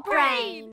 Your brain!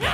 Yeah.